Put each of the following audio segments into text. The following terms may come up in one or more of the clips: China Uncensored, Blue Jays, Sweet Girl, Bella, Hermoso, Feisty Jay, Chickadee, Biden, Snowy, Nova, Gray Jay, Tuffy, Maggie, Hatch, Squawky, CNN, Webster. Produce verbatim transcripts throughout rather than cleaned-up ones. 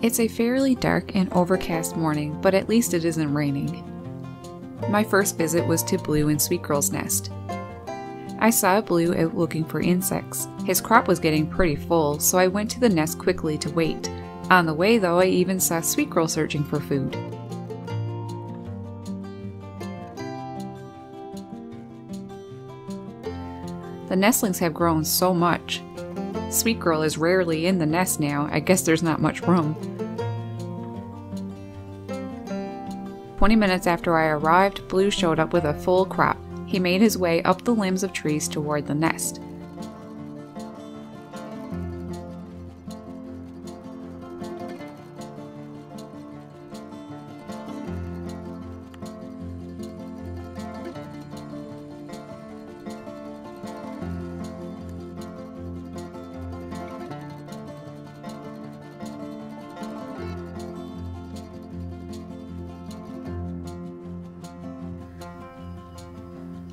It's a fairly dark and overcast morning, but at least it isn't raining. My first visit was to Blue and Sweet Girl's nest. I saw Blue out looking for insects. His crop was getting pretty full, so I went to the nest quickly to wait. On the way though, I even saw Sweet Girl searching for food. The nestlings have grown so much. Sweet Girl is rarely in the nest now. I guess there's not much room. Twenty minutes after I arrived, Blue showed up with a full crop. He made his way up the limbs of trees toward the nest.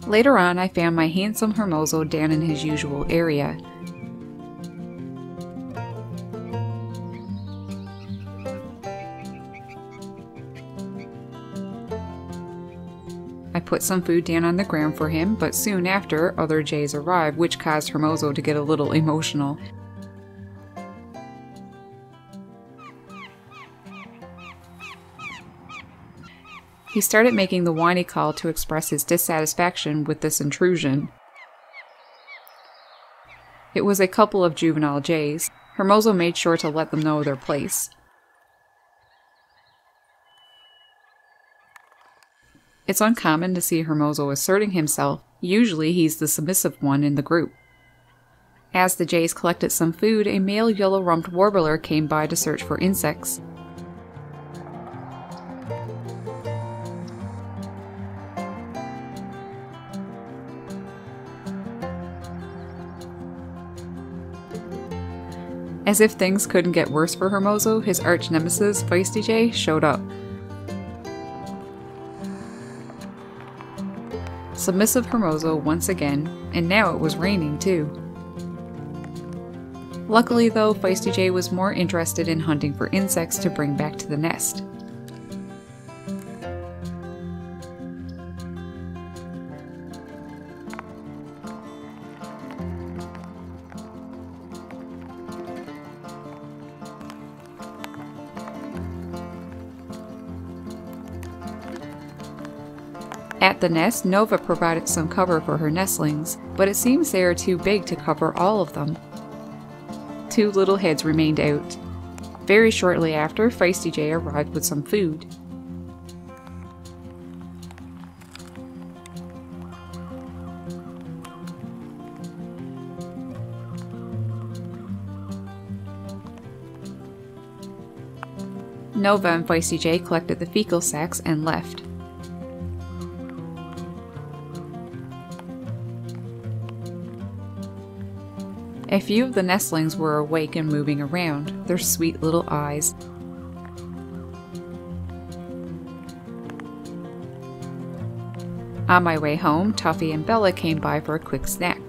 Later on, I found my handsome Hermoso down in his usual area. I put some food down on the ground for him, but soon after, other jays arrived, which caused Hermoso to get a little emotional. He started making the whiny call to express his dissatisfaction with this intrusion. It was a couple of juvenile jays. Hermoso made sure to let them know their place. It's uncommon to see Hermoso asserting himself. Usually he's the submissive one in the group. As the jays collected some food, a male yellow-rumped warbler came by to search for insects. As if things couldn't get worse for Hermoso, his arch-nemesis, Feisty Jay, showed up. Submissive Hermoso once again, and now it was raining too. Luckily though, Feisty Jay was more interested in hunting for insects to bring back to the nest. At the nest, Nova provided some cover for her nestlings, but it seems they are too big to cover all of them. Two little heads remained out. Very shortly after, Feisty Jay arrived with some food. Nova and Feisty Jay collected the fecal sacs and left. A few of the nestlings were awake and moving around, their sweet little eyes. On my way home, Tuffy and Bella came by for a quick snack.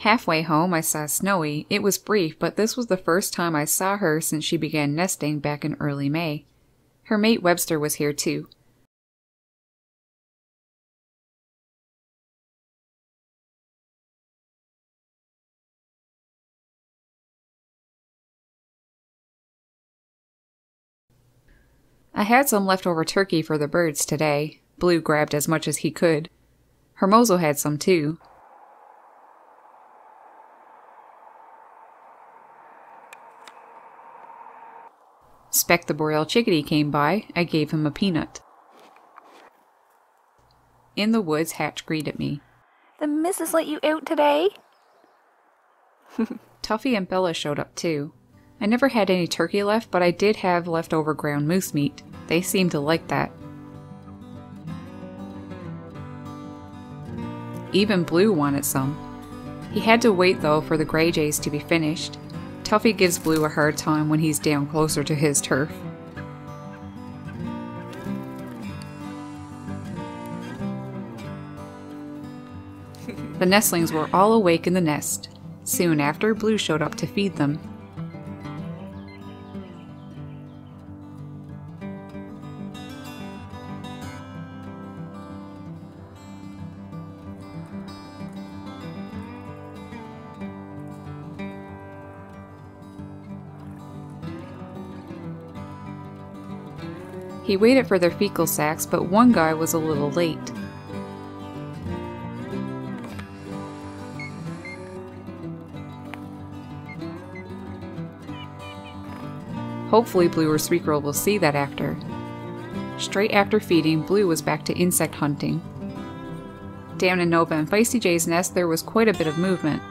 Halfway home, I saw Snowy. It was brief, but this was the first time I saw her since she began nesting back in early May. Her mate Webster was here too. I had some leftover turkey for the birds today. Blue grabbed as much as he could. Hermoso had some too. Speck the Boreal Chickadee came by. I gave him a peanut. In the woods, Hatch greeted me. The missus let you out today? Tuffy and Bella showed up too. I never had any turkey left, but I did have leftover ground moose meat. They seemed to like that. Even Blue wanted some. He had to wait though for the Gray Jays to be finished. Tuffy gives Blue a hard time when he's down closer to his turf. The nestlings were all awake in the nest. Soon after, Blue showed up to feed them. He waited for their fecal sacs, but one guy was a little late. Hopefully Blue or Sweet Girl will see that after. Straight after feeding, Blue was back to insect hunting. Down in Nova and Feisty Jay's nest there was quite a bit of movement.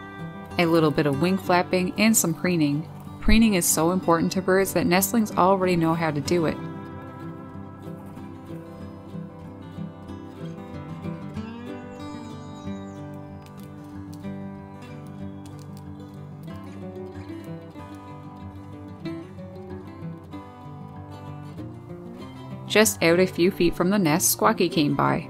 A little bit of wing flapping and some preening. Preening is so important to birds that nestlings already know how to do it. Just out a few feet from the nest, Squawky came by.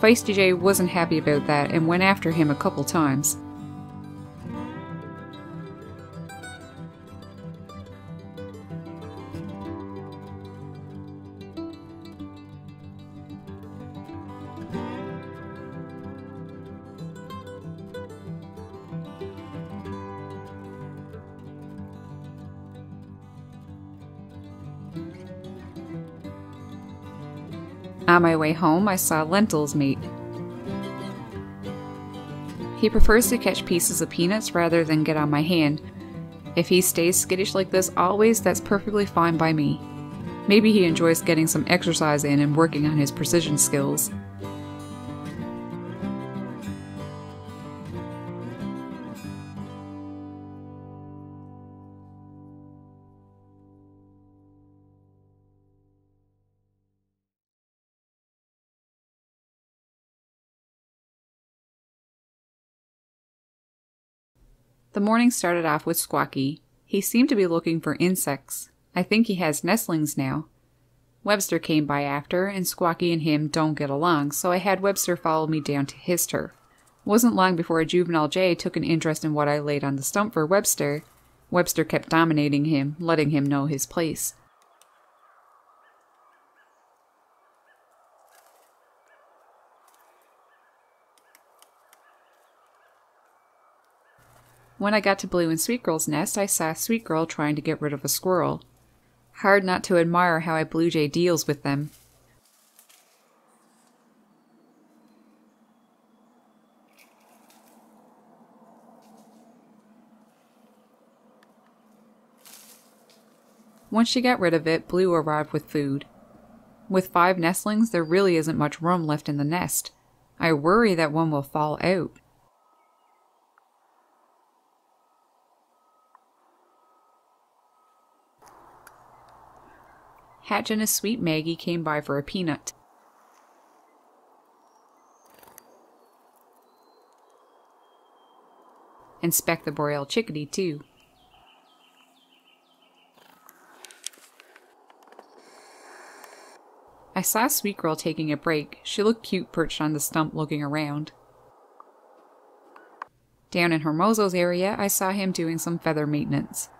Feisty Jay wasn't happy about that and went after him a couple times. On my way home, I saw lentils mate. He prefers to catch pieces of peanuts rather than get on my hand. If he stays skittish like this always, that's perfectly fine by me. Maybe he enjoys getting some exercise in and working on his precision skills. The morning started off with Squawky. He seemed to be looking for insects. I think he has nestlings now. Webster came by after, and Squawky and him don't get along, so I had Webster follow me down to his turf. Wasn't long before a juvenile jay took an interest in what I laid on the stump for Webster. Webster kept dominating him, letting him know his place. When I got to Blue and Sweet Girl's nest, I saw Sweet Girl trying to get rid of a squirrel. Hard not to admire how a Blue Jay deals with them. Once she got rid of it, Blue arrived with food. With five nestlings, there really isn't much room left in the nest. I worry that one will fall out. Hatch and his sweet Maggie came by for a peanut. Inspect the boreal chickadee too. I saw Sweet Girl taking a break. She looked cute perched on the stump looking around. Down in Hermoso's area, I saw him doing some feather maintenance.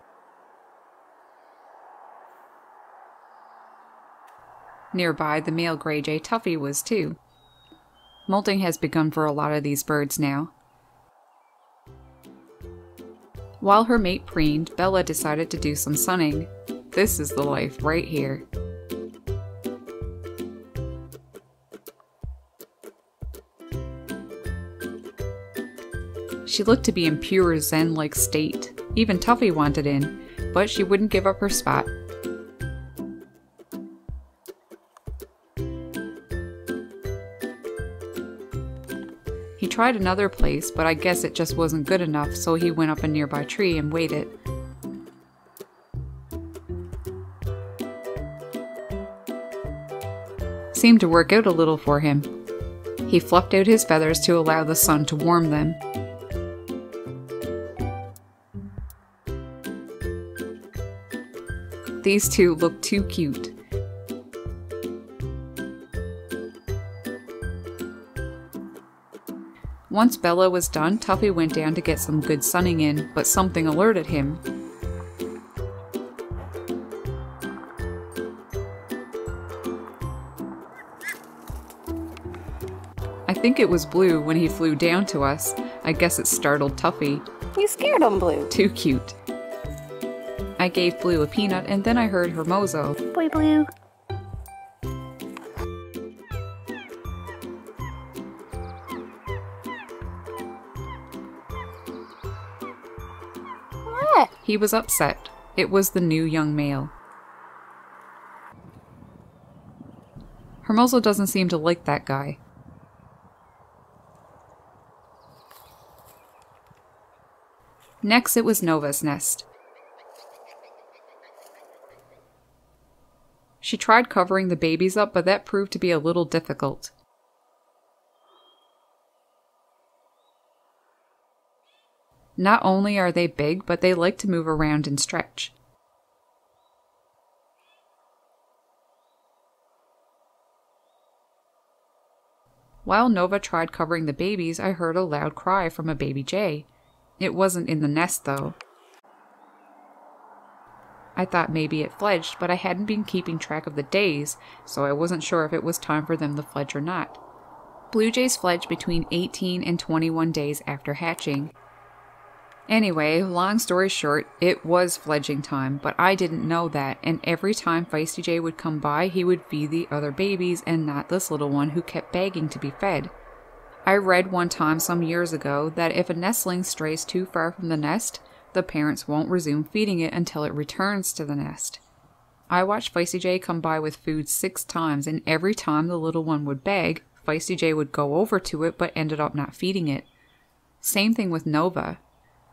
Nearby, the male Gray Jay Tuffy was too. Molting has begun for a lot of these birds now. While her mate preened, Bella decided to do some sunning. This is the life right here. She looked to be in pure zen-like state. Even Tuffy wanted in, but she wouldn't give up her spot. He tried another place, but I guess it just wasn't good enough, so he went up a nearby tree and waited. seemed to work out a little for him. He fluffed out his feathers to allow the sun to warm them. These two look too cute. Once Bella was done, Tuffy went down to get some good sunning in, but something alerted him. I think it was Blue when he flew down to us. I guess it startled Tuffy. You scared him, Blue. Too cute. I gave Blue a peanut and then I heard Hermoso. Boy, Blue. He was upset. It was the new young male. Hermoso doesn't seem to like that guy. Next, it was Nova's nest. She tried covering the babies up, but that proved to be a little difficult. Not only are they big, but they like to move around and stretch. While Nova tried covering the babies, I heard a loud cry from a baby jay. It wasn't in the nest, though. I thought maybe it fledged, but I hadn't been keeping track of the days, so I wasn't sure if it was time for them to fledge or not. Blue jays fledge between eighteen and twenty-one days after hatching. Anyway, long story short, it was fledging time, but I didn't know that, and every time Feisty Jay would come by, he would feed the other babies and not this little one who kept begging to be fed. I read one time some years ago that if a nestling strays too far from the nest, the parents won't resume feeding it until it returns to the nest. I watched Feisty Jay come by with food six times, and every time the little one would beg, Feisty Jay would go over to it but ended up not feeding it. Same thing with Nova.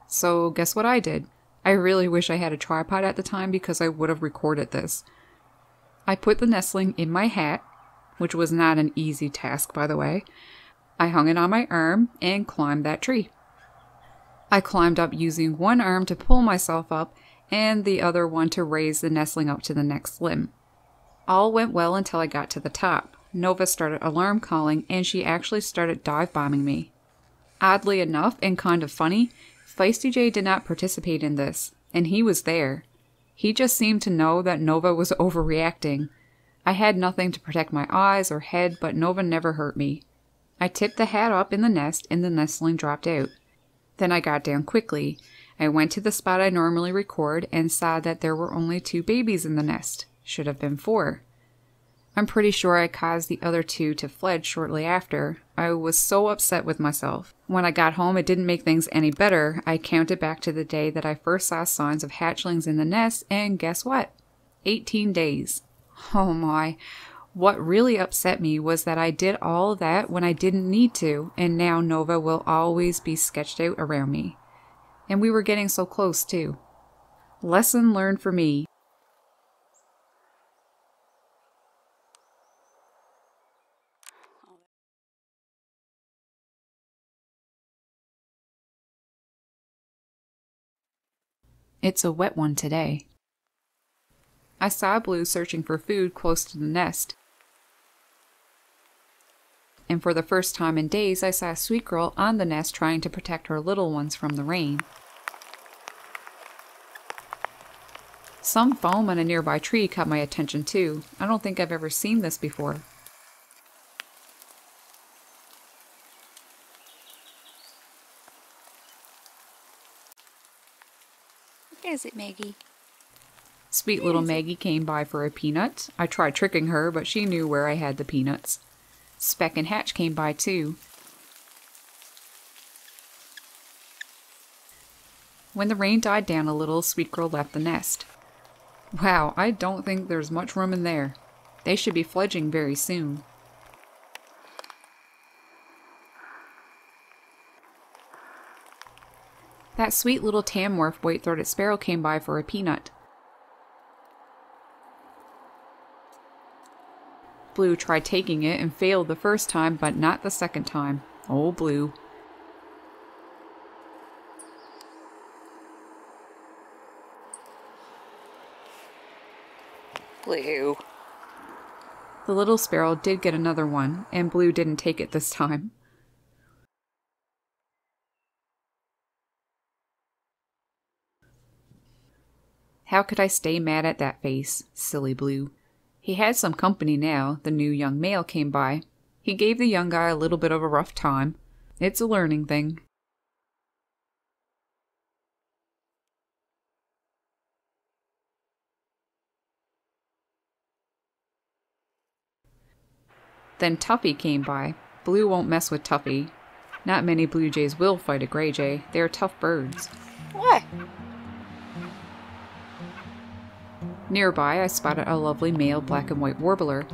So guess what I did? I really wish I had a tripod at the time because I would have recorded this. I put the nestling in my hat, which was not an easy task, by the way. I hung it on my arm and climbed that tree. I climbed up using one arm to pull myself up and the other one to raise the nestling up to the next limb. All went well until I got to the top. Nova started alarm calling and she actually started dive bombing me. Oddly enough, and kind of funny, Feisty Jay did not participate in this, and he was there. He just seemed to know that Nova was overreacting. I had nothing to protect my eyes or head, but Nova never hurt me. I tipped the hat up in the nest, and the nestling dropped out. Then I got down quickly. I went to the spot I normally record and saw that there were only two babies in the nest. Should have been four. I'm pretty sure I caused the other two to fledge shortly after. I was so upset with myself. When I got home, it didn't make things any better. I counted back to the day that I first saw signs of hatchlings in the nest, and guess what? eighteen days. Oh my. What really upset me was that I did all that when I didn't need to, and now Nova will always be sketched out around me. And we were getting so close, too. Lesson learned for me. It's a wet one today. I saw Blue searching for food close to the nest. And for the first time in days, I saw Sweet Girl on the nest trying to protect her little ones from the rain. Some foam on a nearby tree caught my attention too. I don't think I've ever seen this before. Is it Maggie? Sweet little Maggie came by for a peanut. I tried tricking her, but she knew where I had the peanuts. Speck and Hatch came by too. When the rain died down a little, Sweet Girl left the nest. Wow, I don't think there's much room in there. They should be fledging very soon. That sweet little Tamworth white-throated sparrow came by for a peanut. Blue tried taking it and failed the first time, but not the second time. Oh, Blue. Blue. The little sparrow did get another one, and Blue didn't take it this time. How could I stay mad at that face? Silly Blue. He had some company now. The new young male came by. He gave the young guy a little bit of a rough time. It's a learning thing. Then Tuffy came by. Blue won't mess with Tuffy. Not many Blue Jays will fight a Gray Jay. They are tough birds. What? Nearby, I spotted a lovely male black and white warbler.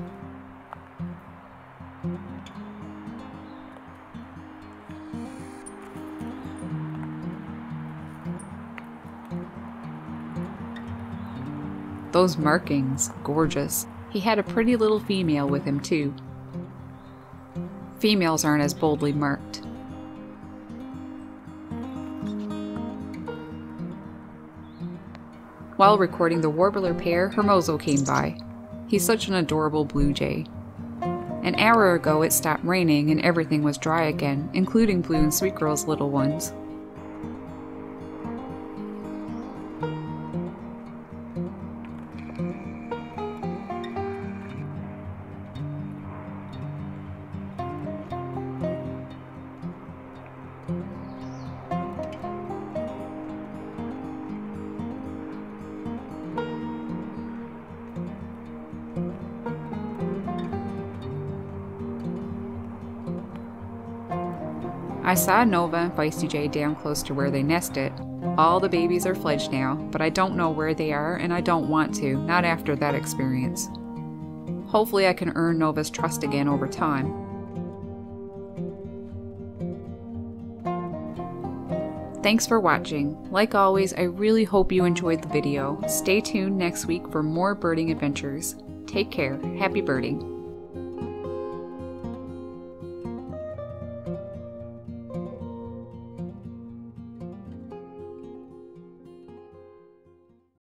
Those markings, gorgeous. He had a pretty little female with him too. Females aren't as boldly marked. While recording the warbler pair, Hermoso came by. He's such an adorable blue jay. An hour ago it stopped raining and everything was dry again, including Blue and Sweet Girl's little ones. I saw Nova and Feisty Jay down close to where they nested. All the babies are fledged now, but I don't know where they are and I don't want to, not after that experience. Hopefully I can earn Nova's trust again over time. Thanks for watching. Like always, I really hope you enjoyed the video. Stay tuned next week for more birding adventures. Take care. Happy birding.